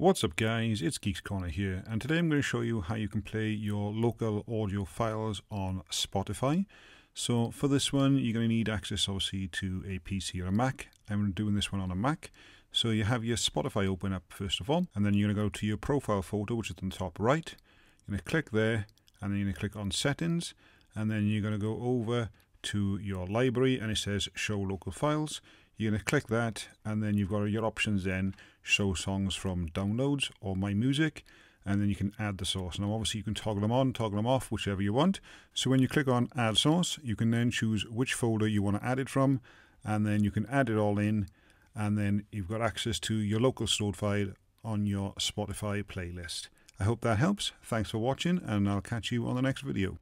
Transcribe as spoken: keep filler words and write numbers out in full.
What's up guys, it's Geeks Corner here, and today I'm going to show you how you can play your local audio files on Spotify. So for this one, you're going to need access obviously to a P C or a Mac. I'm doing this one on a Mac. So you have your Spotify open up first of all, and then you're going to go to your profile photo, which is on the top right. You're going to click there, and then you're going to click on settings, and then you're going to go over to your library, and it says show local files. You're going to click that, and then you've got your options then, show songs from downloads or my music, and then you can add the source. Now obviously you can toggle them on, toggle them off, whichever you want. So when you click on add source, you can then choose which folder you want to add it from, and then you can add it all in, and then you've got access to your local stored file on your Spotify playlist. I hope that helps. Thanks for watching, and I'll catch you on the next video.